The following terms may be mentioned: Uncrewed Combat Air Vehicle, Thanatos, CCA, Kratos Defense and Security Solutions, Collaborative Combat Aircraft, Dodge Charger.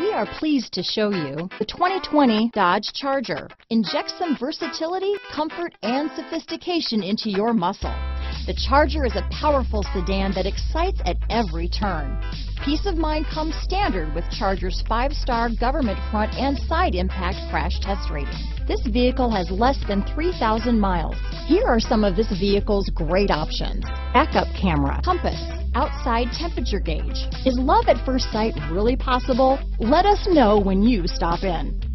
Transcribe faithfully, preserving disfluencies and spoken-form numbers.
We are pleased to show you the twenty twenty Dodge Charger. Inject some versatility, comfort, and sophistication into your muscle. The Charger is a powerful sedan that excites at every turn. Peace of mind comes standard with Charger's five-star government front and side impact crash test rating. This vehicle has less than three thousand miles. Here are some of this vehicle's great options: backup camera, compass, outside temperature gauge. Is love at first sight really possible? Let us know when you stop in.